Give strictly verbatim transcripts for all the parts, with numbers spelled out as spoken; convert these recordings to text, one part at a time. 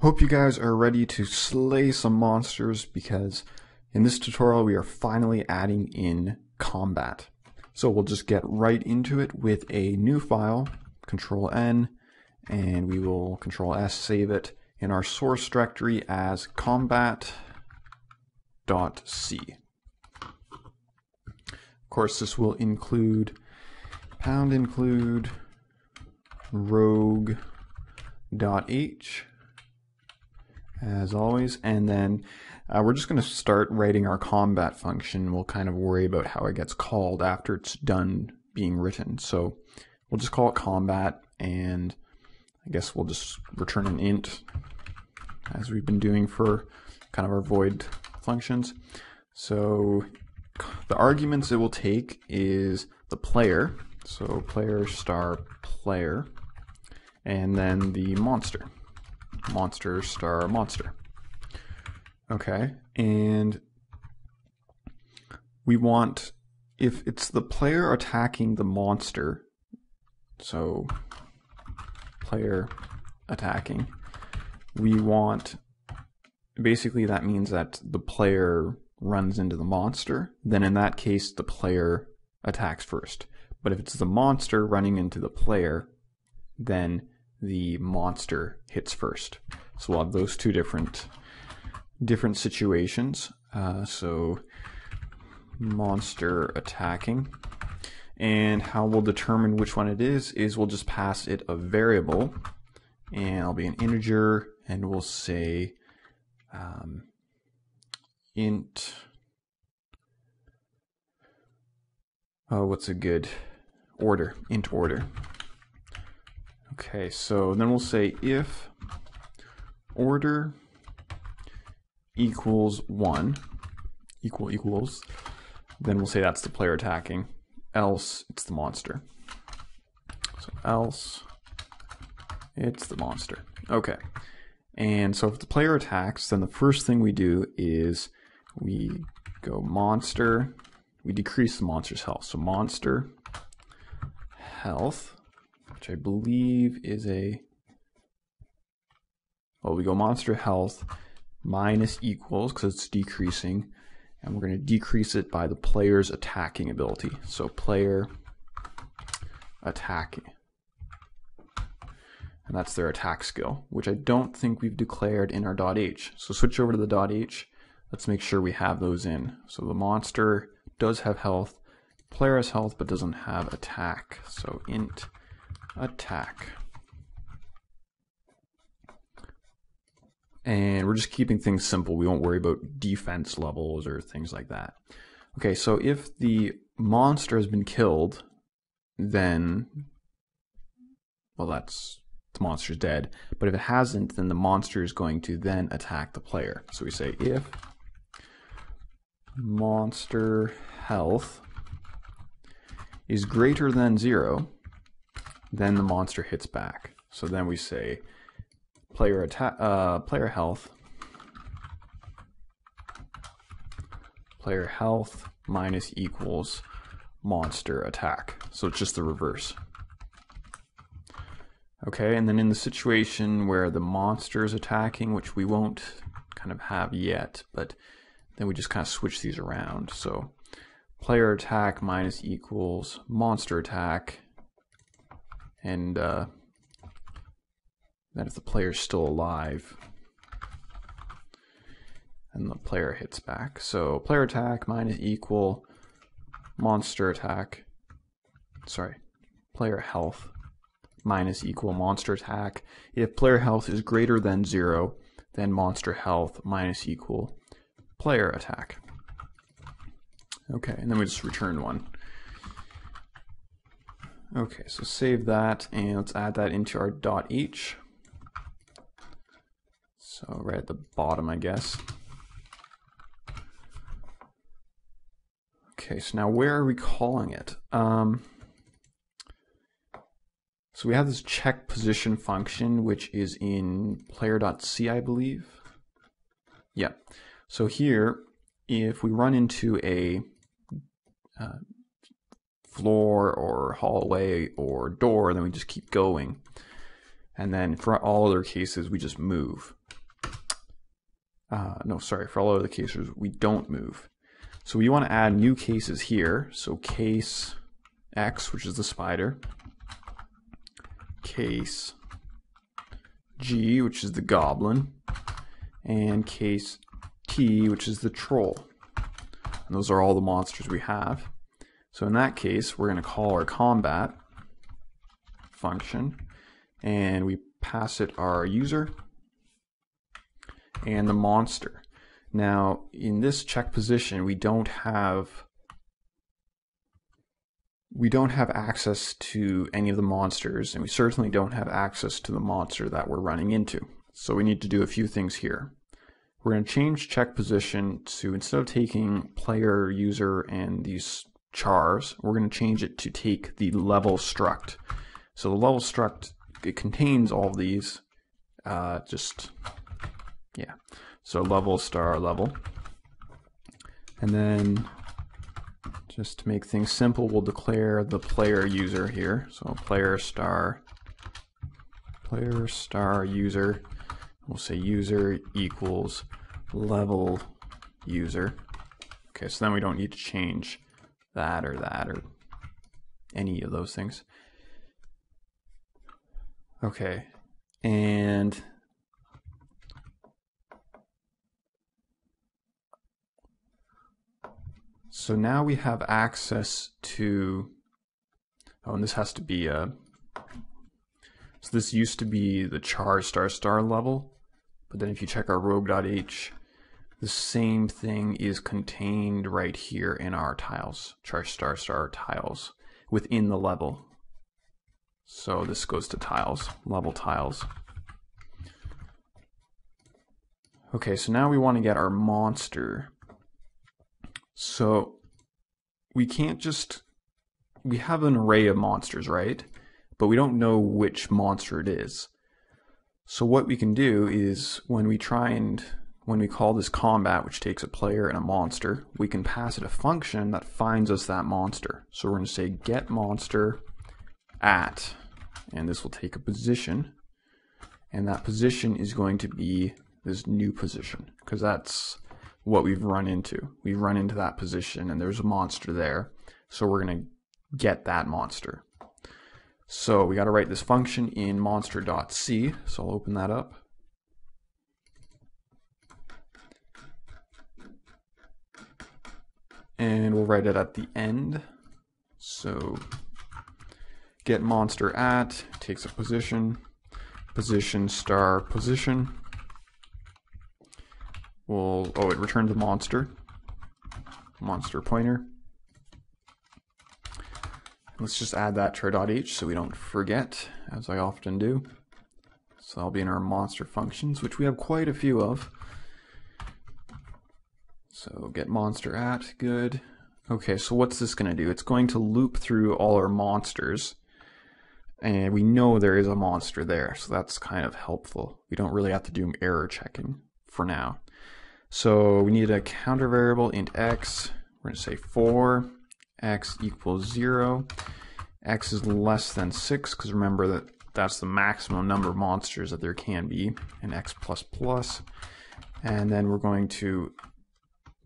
Hope you guys are ready to slay some monsters, because in this tutorial we are finally adding in combat. So we'll just get right into it with a new file, control N, and we will control S, save it in our source directory as combat dot c. Of course this will include pound include rogue dot h as always, and then uh, we're just going to start writing our combat function. We'll kind of worry about how it gets called after it's done being written. So we'll just call it combat, and I guess we'll just return an int as we've been doing for kind of our void functions. So the arguments it will take is the player, so player star player, and then the monster. Monster star monster. Okay, and we want, if it's the player attacking the monster, so player attacking, we want, basically that means that the player runs into the monster, then in that case the player attacks first. But if it's the monster running into the player, then the monster hits first. So we'll have those two different different situations. Uh, so monster attacking, and how we'll determine which one it is is we'll just pass it a variable, and it'll be an integer, and we'll say um, int. Oh, what's a good order? Int order. Okay, so then we'll say if order equals one, equal equals, then we'll say that's the player attacking, else it's the monster. So else it's the monster. Okay, and so if the player attacks, then the first thing we do is we go monster, we decrease the monster's health. So monster health, which I believe is a, well, we go monster health minus equals, because it's decreasing, and we're going to decrease it by the player's attacking ability. So player attacking, and that's their attack skill, which I don't think we've declared in our .h. So switch over to the .h. Let's make sure we have those in. So the monster does have health, player has health but doesn't have attack. So int attack, and we're just keeping things simple. We won't worry about defense levels or things like that. Okay, so if the monster has been killed, then, well, that's, the monster's dead, but if it hasn't, then the monster is going to then attack the player. So we say if monster health is greater than zero, then the monster hits back. So then we say player attack, uh, player health, player health minus equals monster attack. So it's just the reverse. Okay, and then in the situation where the monster is attacking, which we won't kind of have yet, but then we just kind of switch these around. So player attack minus equals monster attack. And uh, then if the player's still alive, and the player hits back. So player attack minus equal monster attack, sorry, player health minus equal monster attack. If player health is greater than zero, then monster health minus equal player attack. Okay, and then we just return one. Okay, so save that, and let's add that into our .h. So right at the bottom, I guess. Okay, so now where are we calling it? Um, so we have this checkPosition function, which is in player dot c, I believe. Yeah, so here, if we run into a uh, floor or hallway or door, then we just keep going, and then for all other cases we just move. Uh, no, sorry, for all other cases, we don't move. So we want to add new cases here. So case X, which is the spider, case G, which is the goblin, and case T, which is the troll. And those are all the monsters we have. So in that case, we're going to call our combat function, and we pass it our user and the monster. Now, in this check position, we don't have we don't have access to any of the monsters, and we certainly don't have access to the monster that we're running into. So we need to do a few things here. We're going to change check position to, instead of taking player, user, and these chars, we're going to change it to take the level struct. So the level struct, it contains all these, uh, just, yeah. So level star level. And then, just to make things simple, we'll declare the player user here. So player star, player star user. We'll say user equals level user. Okay, so then we don't need to change that or that or any of those things. Okay, and so now we have access to, oh, and this has to be a, so this used to be the char star star level, but then if you check our rogue dot h, the same thing is contained right here in our tiles, char star star tiles, within the level. So this goes to tiles, level tiles. Okay, so now we want to get our monster. So we can't just, we have an array of monsters, right? But we don't know which monster it is. So what we can do is when we try and, when we call this combat, which takes a player and a monster, we can pass it a function that finds us that monster. So we're going to say getMonster at, and this will take a position, and that position is going to be this new position, because that's what we've run into. We've run into that position and there's a monster there, so we're going to get that monster. So we got to write this function in monster dot c, so I'll open that up. And we'll write it at the end. So getMonsterAt takes a position, position star position. We'll, oh, it returns a monster, monster pointer. Let's just add that to our .h so we don't forget, as I often do. So that'll be in our monster functions, which we have quite a few of. So getMonsterAt, good. Okay, so what's this going to do? It's going to loop through all our monsters. And we know there is a monster there, so that's kind of helpful. We don't really have to do error checking for now. So we need a counter variable int x. We're going to say for x equals zero. X is less than six, because remember that that's the maximum number of monsters that there can be, and x plus plus. And then we're going to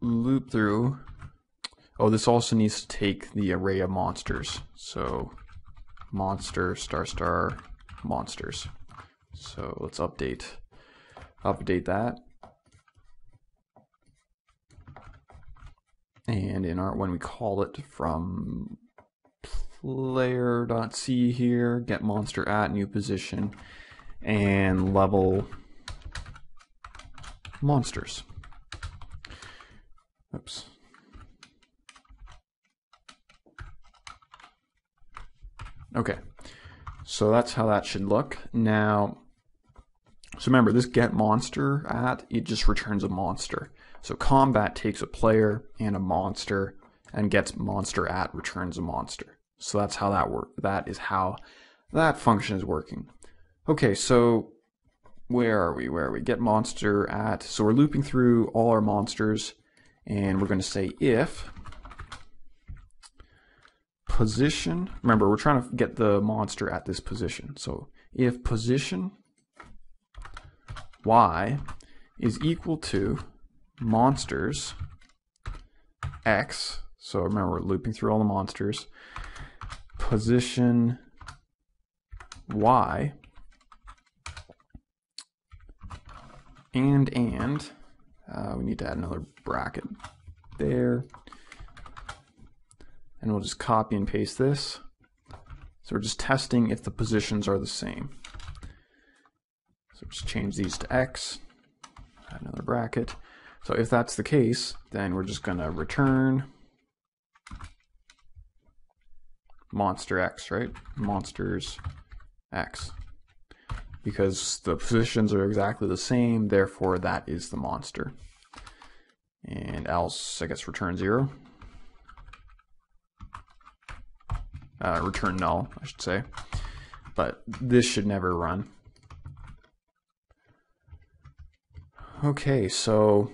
loop through. Oh, this also needs to take the array of monsters. So monster star star monsters. So let's update update that, and in our, when we call it from player dot c here, get monster at new position and level monsters. Oops. Okay, so that's how that should look now. So remember, this getMonsterAt, it just returns a monster. So combat takes a player and a monster, and getMonsterAt returns a monster. So that's how that work. That is how that function is working. Okay, so where are we? Where are we? getMonsterAt. So we're looping through all our monsters, and we're going to say if position. Remember, we're trying to get the monster at this position. So if position y is equal to monsters x, so remember we're looping through all the monsters, position y, and and uh, we need to add another bracket there, and we'll just copy and paste this. So we're just testing if the positions are the same. So just change these to x, add another bracket. So if that's the case, then we're just gonna return monster x, right? Monsters x. Because the positions are exactly the same, therefore that is the monster. And else, I guess, return zero. Uh, return null, I should say. But this should never run. Okay, so,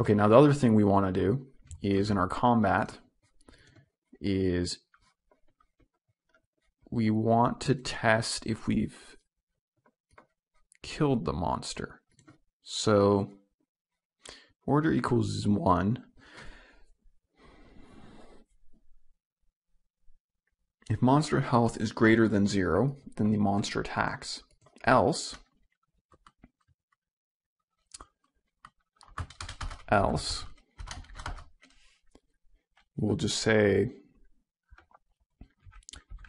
okay, now the other thing we want to do is in our combat is we want to test if we've killed the monster. So order equals one. If monster health is greater than zero, then the monster attacks. Else, else, we'll just say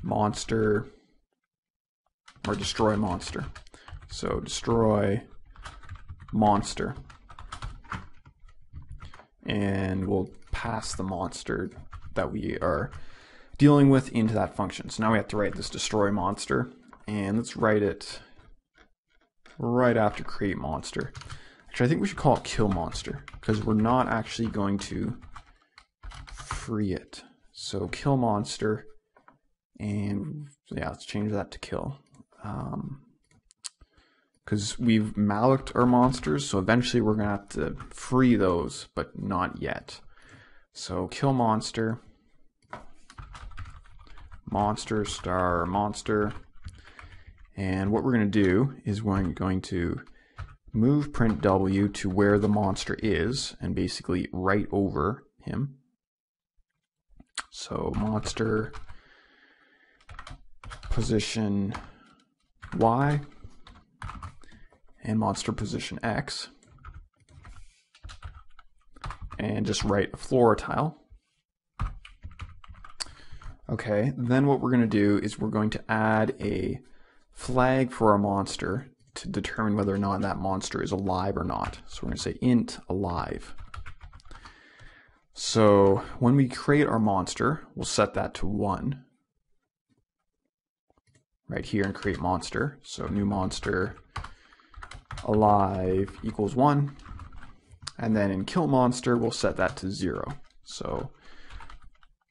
monster or destroy monster. So destroy monster, and we'll pass the monster that we are dealing with into that function. So now we have to write this destroy monster, and let's write it right after create monster. Actually, I think we should call it kill monster because we're not actually going to free it. So kill monster, and yeah, let's change that to kill. Um, because we've malloc our monsters, so eventually we're gonna have to free those, but not yet. So kill monster, monster star monster, and what we're gonna do is we're going to move print W to where the monster is, and basically right over him. So monster position Y, and monster position X, and just write a floor tile. Okay, then what we're going to do is we're going to add a flag for our monster to determine whether or not that monster is alive or not. So we're going to say int alive. So when we create our monster, we'll set that to one right here and create monster. So new monster alive equals one, and then in kill monster we'll set that to zero. So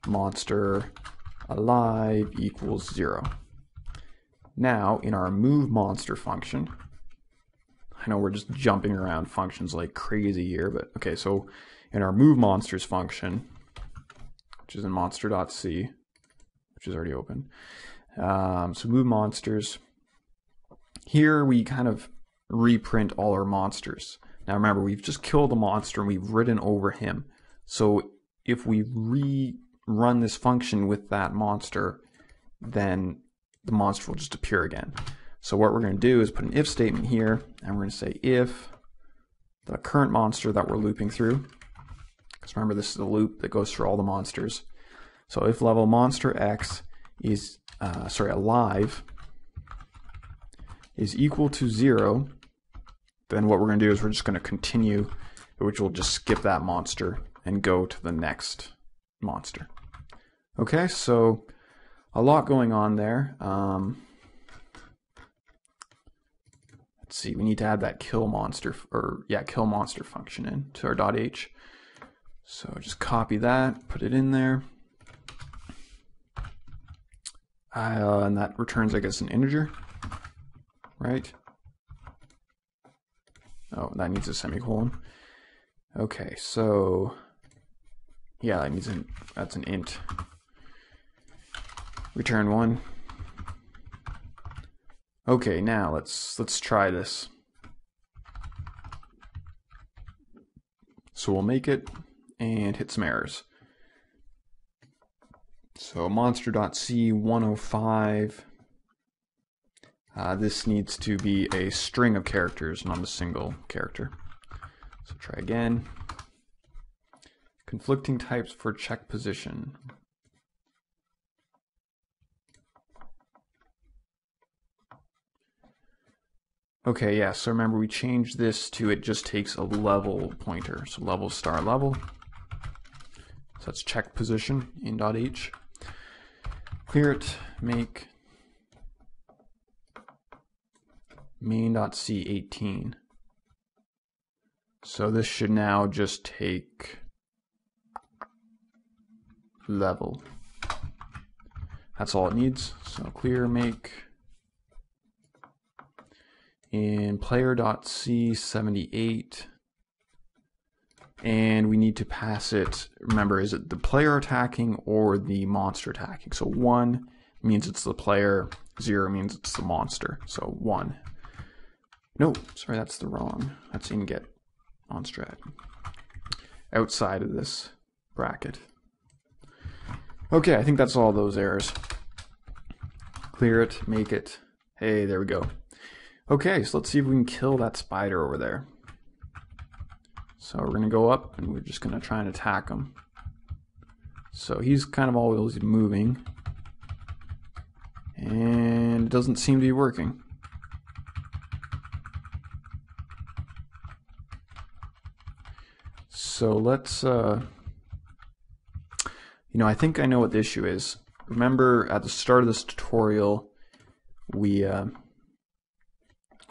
monster alive equals zero. Now in our move monster function, I know we're just jumping around functions like crazy here, but okay, so in our move monsters function, which is in monster dot c, which is already open, um, so move monsters, here we kind of reprint all our monsters. Now remember, we've just killed a monster and we've ridden over him, so if we rerun this function with that monster, then the monster will just appear again. So what we're going to do is put an if statement here, and we're going to say if the current monster that we're looping through, because remember this is a loop that goes through all the monsters, so if level monster X is uh, sorry alive is equal to zero, then what we're going to do is we're just going to continue, which will just skip that monster and go to the next monster. Okay, so a lot going on there. Um, let's see, we need to add that kill monster, or yeah, kill monster function in to our .h. So just copy that, put it in there, uh, and that returns, I guess, an integer, right? Oh, that needs a semicolon. Okay, so yeah, that needs an, that's an int. Return one. Okay, now let's let's try this. So we'll make it and hit some errors. So monster.c one oh five. Uh, this needs to be a string of characters, not a single character. So try again. Conflicting types for check position. Okay, yeah, so remember we changed this to it just takes a level pointer. So level star level. So that's check position in .h. Clear it, make main.c eighteen. So this should now just take level. That's all it needs. So clear, make in player.c seventy-eight, and we need to pass it, remember, is it the player attacking or the monster attacking? So one means it's the player, zero means it's the monster. So one. No, sorry, that's the wrong. That's in getMonsterAt. Outside of this bracket. Okay, I think that's all those errors. Clear it, make it. Hey, there we go. Okay, so let's see if we can kill that spider over there. So we're gonna go up and we're just gonna try and attack him. So he's kind of always moving. And it doesn't seem to be working. So let's, uh, you know, I think I know what the issue is. Remember at the start of this tutorial, we uh,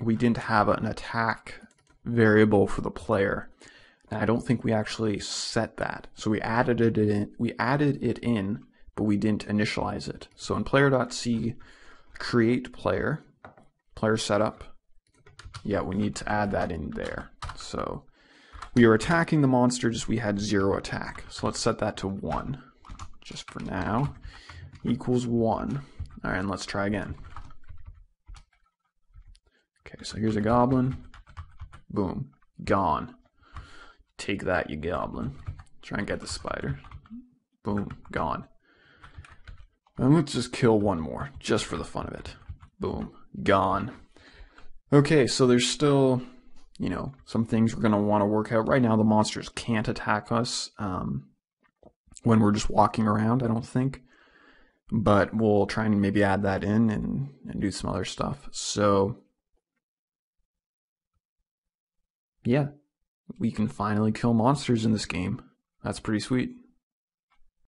we didn't have an attack variable for the player. And I don't think we actually set that. So we added it in, we added it in, but we didn't initialize it. So in player.c, create player, player setup. Yeah, we need to add that in there. So we are attacking the monster, just we had zero attack. So let's set that to one, just for now, equals one. All right, and let's try again. Okay, so here's a goblin. Boom, gone. Take that, you goblin. Try and get the spider. Boom, gone. And let's just kill one more, just for the fun of it. Boom, gone. Okay, so there's still, you know, some things we're going to want to work out. Right now the monsters can't attack us um, when we're just walking around, I don't think. But we'll try and maybe add that in and, and do some other stuff. So, yeah, we can finally kill monsters in this game. That's pretty sweet.